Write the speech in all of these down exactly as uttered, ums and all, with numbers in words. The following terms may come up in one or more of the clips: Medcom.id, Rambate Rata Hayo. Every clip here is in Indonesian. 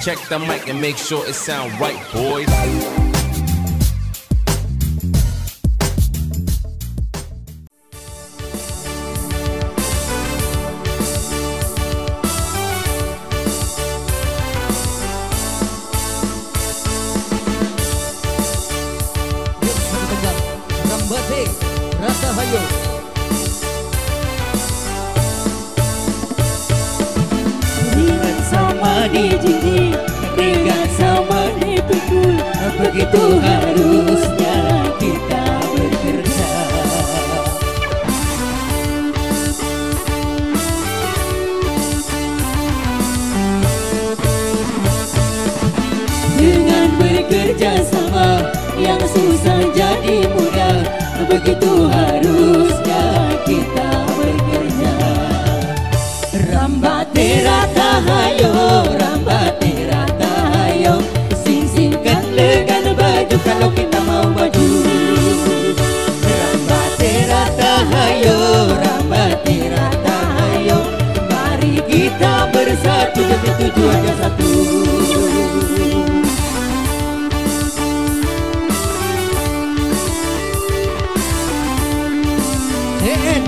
Check the mic and make sure it sound right, boys. Rambate Rata Hayo. Dijijik, dengan sama dipikul, begitu harusnya kita bekerja. Dengan bekerja sama, yang susah jadi mudah, begitu harusnya kita bekerja. Rambate Rata Hayo, Rambate Rata Hayo, sing-singkan lengan baju kalau kita mau maju. Rambate Rata Hayo, Rambate Rata Hayo, mari kita bersatu demi tujuannya satu. Hey, hey.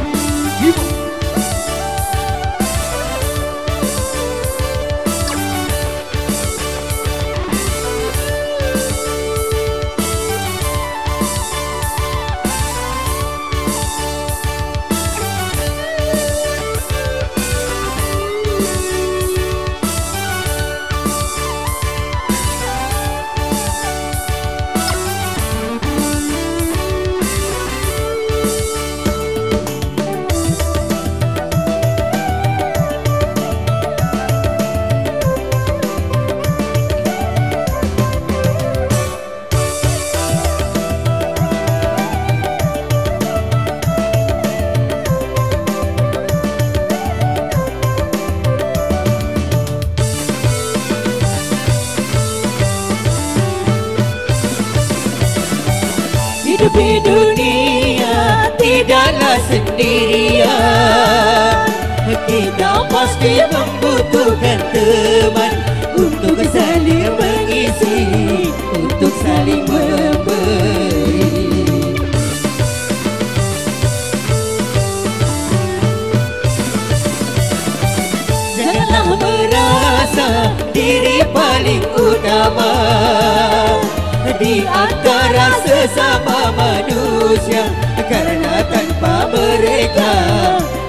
Hidup di dunia tidaklah sendirian, kita pasti membutuhkan teman untuk saling mengisi, untuk saling memberi. Janganlah merasa diri paling utama di antara sesama manusia, karena tanpa mereka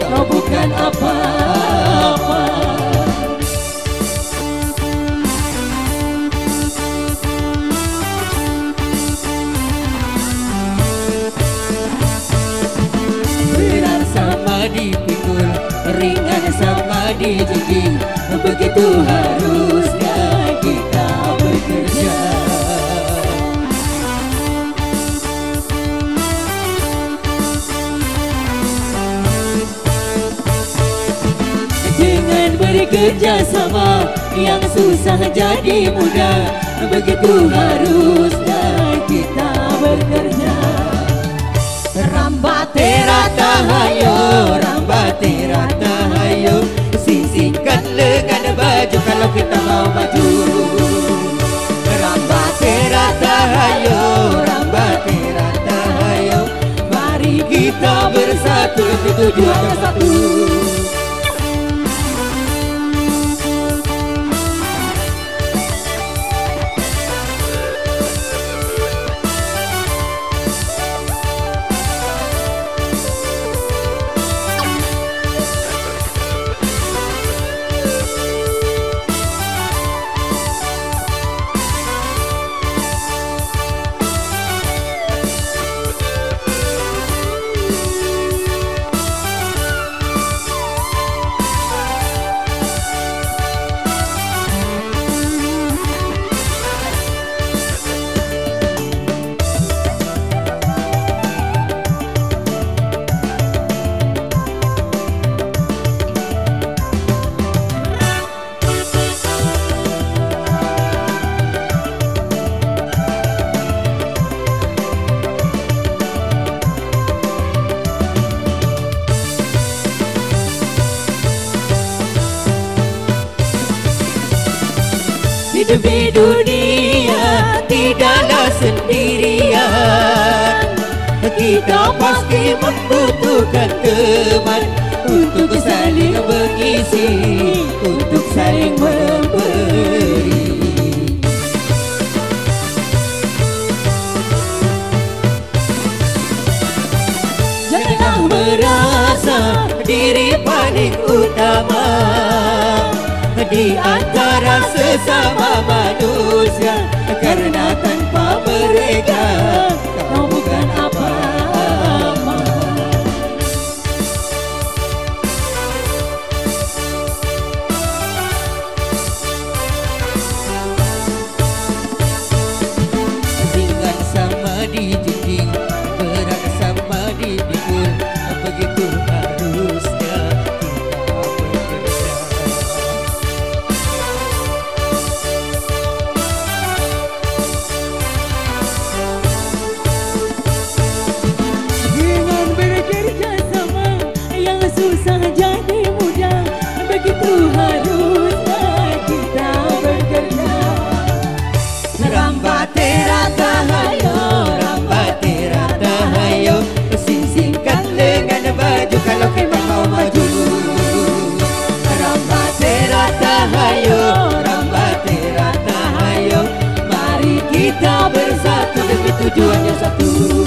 kau bukan apa-apa. Berat sama dipikul, ringan sama dijijik, begitu harusnya kita bekerja. Bekerja sama, yang susah jadi mudah, begitu harusnya kita bekerja. Rambate Rata Hayo, Rambate Rata Hayo, sisihkan lengan baju kalau kita mau maju. Rambate Rata Hayo, Rambate Rata Hayo, mari kita bersatu demi tujuan satu. hidup di dunia tidaklah sendirian. Kita pasti membutuhkan teman untuk saling mengisi, untuk saling memberi. Janganlah merasa diri paling utama di antara sesama manusia, karena tanpa mereka kau bukan apa-apa. Dengan sama dijunjung, berat sama dipikul, begitu harusnya kita bekerja. Rambate Rata Hayo, Rambate Rata Hayo, sisingkan lengan baju kalau memang mau maju. Rambate Rata Hayo, Rambate Rata Hayo, mari kita bersatu demi tujuan yang satu.